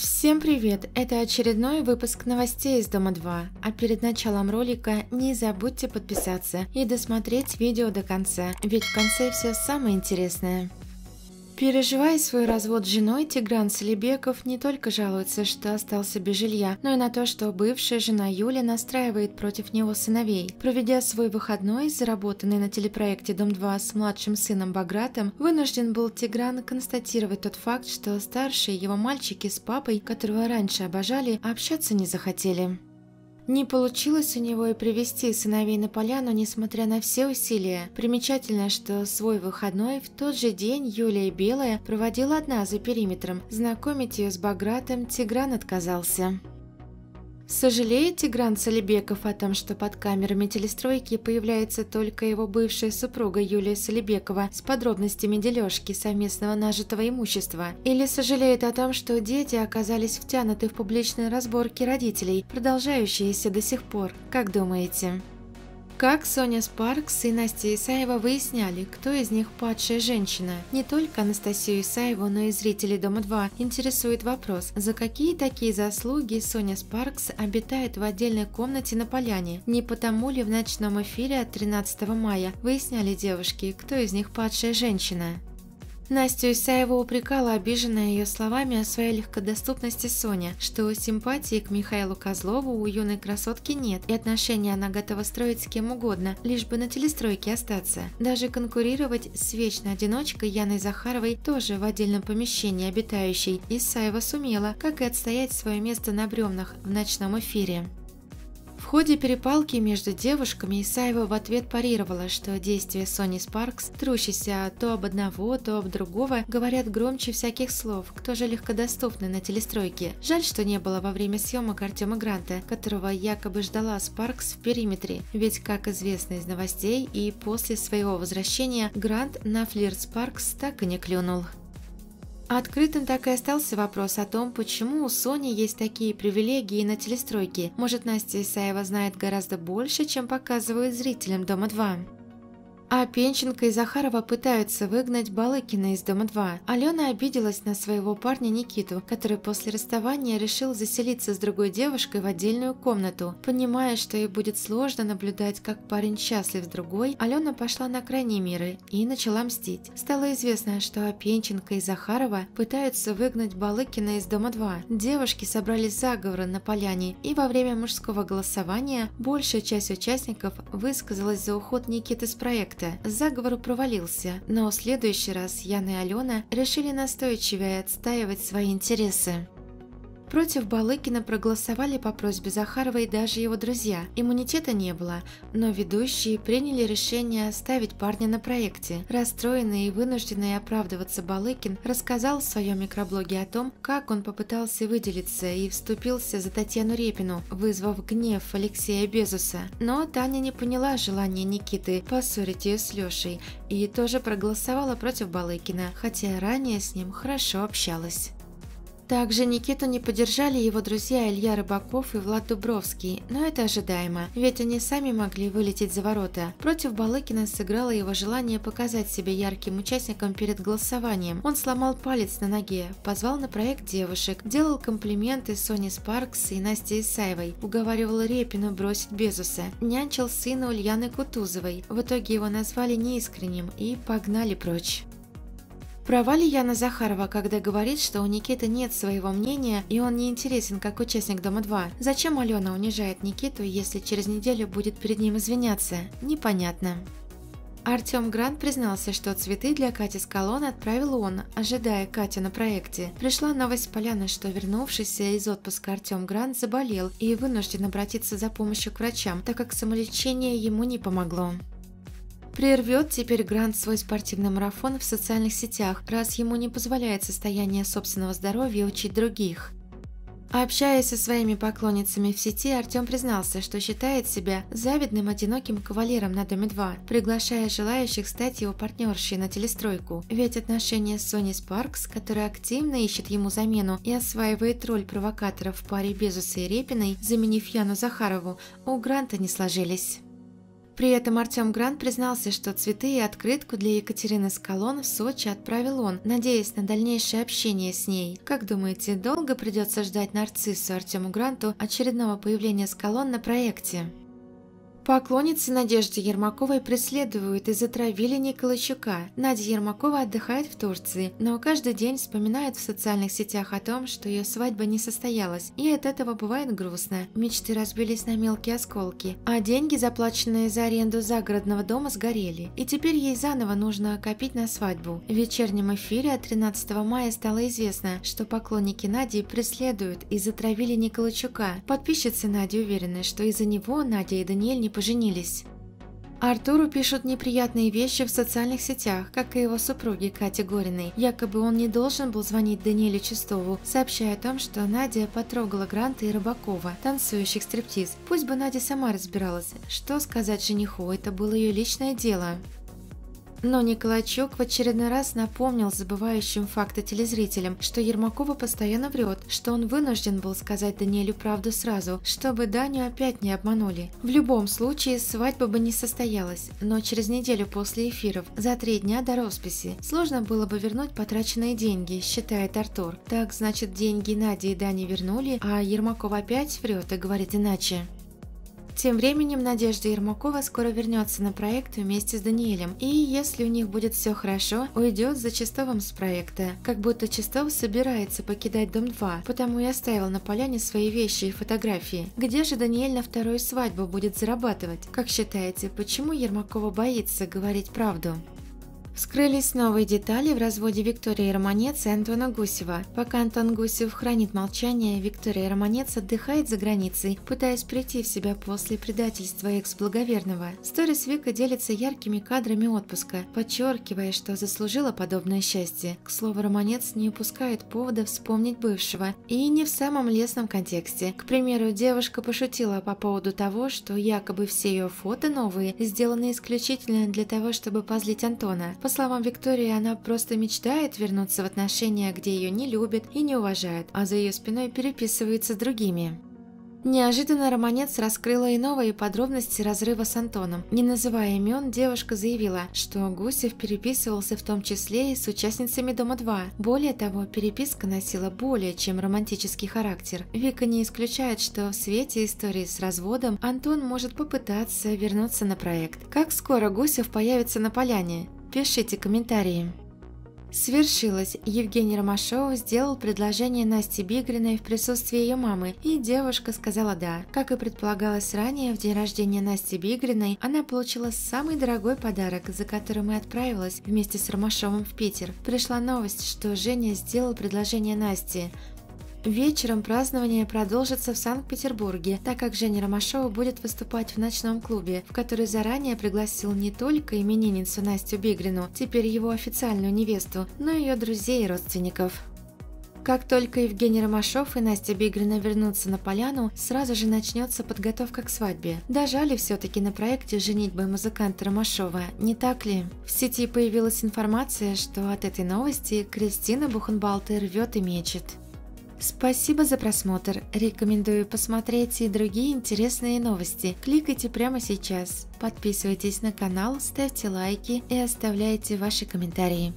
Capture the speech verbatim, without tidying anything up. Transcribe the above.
Всем привет! Это очередной выпуск новостей из Дома два. А перед началом ролика не забудьте подписаться и досмотреть видео до конца, ведь в конце все самое интересное. Переживая свой развод с женой, Тигран Салибеков не только жалуется, что остался без жилья, но и на то, что бывшая жена Юля настраивает против него сыновей. Проведя свой выходной, заработанный на телепроекте «Дом два» с младшим сыном Багратом, вынужден был Тигран констатировать тот факт, что старшие его мальчики с папой, которого раньше обожали, общаться не захотели. Не получилось у него и привести сыновей на поляну, несмотря на все усилия. Примечательно, что свой выходной в тот же день Юлия Белая проводила одна за периметром. Знакомить ее с Багратом Тигран отказался. Сожалеет Тигран Салибеков о том, что под камерами телестройки появляется только его бывшая супруга Юлия Салибекова с подробностями дележки совместного нажитого имущества? Или сожалеет о том, что дети оказались втянуты в публичные разборки родителей, продолжающиеся до сих пор? Как думаете? Как Соня Спаркс и Настя Исаева выясняли, кто из них падшая женщина. Не только Анастасию Исаеву, но и зрителей Дома два интересует вопрос, за какие такие заслуги Соня Спаркс обитает в отдельной комнате на поляне. Не потому ли в ночном эфире от тринадцатого мая выясняли девушки, кто из них падшая женщина? Настю Исаеву упрекала обиженная ее словами о своей легкодоступности Соня, что симпатии к Михаилу Козлову у юной красотки нет, и отношения она готова строить с кем угодно, лишь бы на телестройке остаться. Даже конкурировать с вечной одиночкой Яной Захаровой, тоже в отдельном помещении обитающей, Исаева сумела, как и отстоять свое место на бревнах в ночном эфире. В ходе перепалки между девушками Исаева в ответ парировала, что действия Сони Спаркс, трущейся то об одного, то об другого, говорят громче всяких слов, кто же легкодоступный на телестройке. Жаль, что не было во время съемок Артема Гранта, которого якобы ждала Спаркс в периметре. Ведь, как известно из новостей, и после своего возвращения Грант на флирт Спаркс так и не клюнул. Открытым так и остался вопрос о том, почему у Сони есть такие привилегии на телестройке. Может, Настя Исаева знает гораздо больше, чем показывают зрителям Дома два. А Пенченко и Захарова пытаются выгнать Балыкина из Дома два. Алена обиделась на своего парня Никиту, который после расставания решил заселиться с другой девушкой в отдельную комнату. Понимая, что ей будет сложно наблюдать, как парень счастлив с другой, Алена пошла на крайние меры и начала мстить. Стало известно, что Пенченко и Захарова пытаются выгнать Балыкина из Дома два. Девушки собрали заговоры на поляне, и во время мужского голосования большая часть участников высказалась за уход Никиты с проекта. Заговор провалился, но в следующий раз Яна и Алена решили настойчивее отстаивать свои интересы. Против Балыкина проголосовали по просьбе Захаровой даже его друзья. Иммунитета не было, но ведущие приняли решение оставить парня на проекте. Расстроенный и вынужденный оправдываться Балыкин рассказал в своем микроблоге о том, как он попытался выделиться и вступился за Татьяну Репину, вызвав гнев Алексея Безуса. Но Таня не поняла желания Никиты поссорить ее с Лешей и тоже проголосовала против Балыкина, хотя ранее с ним хорошо общалась. Также Никиту не поддержали его друзья Илья Рыбаков и Влад Дубровский, но это ожидаемо, ведь они сами могли вылететь за ворота. Против Балыкина сыграло его желание показать себя ярким участником перед голосованием. Он сломал палец на ноге, позвал на проект девушек, делал комплименты Соне Спаркс и Насте Исаевой, уговаривал Репину бросить Безуса, нянчил сына Ульяны Кутузовой. В итоге его назвали неискренним и погнали прочь. Права ли Яна Захарова, когда говорит, что у Никиты нет своего мнения и он не интересен как участник Дома два? Зачем Алена унижает Никиту, если через неделю будет перед ним извиняться? Непонятно. Артем Грант признался, что цветы для Кати Скалон отправил он, ожидая Катю на проекте. Пришла новость с поляны, что вернувшийся из отпуска Артем Грант заболел и вынужден обратиться за помощью к врачам, так как самолечение ему не помогло. Прервет теперь Грант свой спортивный марафон в социальных сетях, раз ему не позволяет состояние собственного здоровья учить других. Общаясь со своими поклонницами в сети, Артем признался, что считает себя завидным одиноким кавалером на Доме два, приглашая желающих стать его партнершей на телестройку. Ведь отношения с Соней Спаркс, которая активно ищет ему замену и осваивает роль провокатора в паре Безуса и Репиной, заменив Яну Захарову, у Гранта не сложились. При этом Артем Грант признался, что цветы и открытку для Екатерины Скалон в Сочи отправил он, надеясь на дальнейшее общение с ней. Как думаете, долго придется ждать нарциссу Артему Гранту очередного появления Скалон на проекте? Поклонницы Надежды Ермаковой преследуют и затравили Николачука. Надя Ермакова отдыхает в Турции, но каждый день вспоминает в социальных сетях о том, что ее свадьба не состоялась, и от этого бывает грустно. Мечты разбились на мелкие осколки, а деньги, заплаченные за аренду загородного дома, сгорели. И теперь ей заново нужно копить на свадьбу. В вечернем эфире от тринадцатого мая стало известно, что поклонники Нади преследуют и затравили Николачука. Подписчицы Нади уверены, что из-за него Надя и Даниэль не поженились. Артуру пишут неприятные вещи в социальных сетях, как и его супруге Кате Гориной. Якобы он не должен был звонить Даниэлю Чистову, сообщая о том, что Надя потрогала Гранта и Рыбакова, танцующих стриптиз. Пусть бы Надя сама разбиралась, что сказать жениху, это было ее личное дело. Но Николачук в очередной раз напомнил забывающим факты телезрителям, что Ермакова постоянно врет, что он вынужден был сказать Даниэлю правду сразу, чтобы Даню опять не обманули. В любом случае, свадьба бы не состоялась, но через неделю после эфиров, за три дня до росписи, сложно было бы вернуть потраченные деньги, считает Артур. Так, значит, деньги Нади и Дани вернули, а Ермакова опять врет и говорит иначе. Тем временем Надежда Ермакова скоро вернется на проект вместе с Даниэлем, и если у них будет все хорошо, уйдет за Чистовым с проекта. Как будто Чистов собирается покидать Дом два, потому и оставил на поляне свои вещи и фотографии. Где же Даниэль на вторую свадьбу будет зарабатывать? Как считаете, почему Ермакова боится говорить правду? Вскрылись новые детали в разводе Виктории Романец и Антона Гусева. Пока Антон Гусев хранит молчание, Виктория Романец отдыхает за границей, пытаясь прийти в себя после предательства экс-благоверного. Сторис Вика делится яркими кадрами отпуска, подчеркивая, что заслужила подобное счастье. К слову, Романец не упускает повода вспомнить бывшего, и не в самом лестном контексте. К примеру, девушка пошутила по поводу того, что якобы все ее фото новые, сделаны исключительно для того, чтобы позлить Антона. По словам Виктории, она просто мечтает вернуться в отношения, где ее не любят и не уважают, а за ее спиной переписываются с другими. Неожиданно Романец раскрыла и новые подробности разрыва с Антоном. Не называя имен, девушка заявила, что Гусев переписывался в том числе и с участницами Дома два. Более того, переписка носила более чем романтический характер. Вика не исключает, что в свете истории с разводом Антон может попытаться вернуться на проект. Как скоро Гусев появится на поляне? Пишите комментарии. Свершилось! Евгений Ромашов сделал предложение Насте Бигриной в присутствии ее мамы, и девушка сказала «да». Как и предполагалось ранее, в день рождения Насти Бигриной она получила самый дорогой подарок, за которым и отправилась вместе с Ромашовым в Питер. Пришла новость, что Женя сделал предложение Насте. Вечером празднование продолжится в Санкт-Петербурге, так как Женя Ромашова будет выступать в ночном клубе, в который заранее пригласил не только именинницу Настю Бигрину, теперь его официальную невесту, но и ее друзей и родственников. Как только Евгений Ромашов и Настя Бигрина вернутся на поляну, сразу же начнется подготовка к свадьбе. Дожали все-таки на проекте женитьбы музыканта Ромашова, не так ли? В сети появилась информация, что от этой новости Кристина Бухенбалты рвет и мечет. Спасибо за просмотр. Рекомендую посмотреть и другие интересные новости. Кликайте прямо сейчас. Подписывайтесь на канал, ставьте лайки и оставляйте ваши комментарии.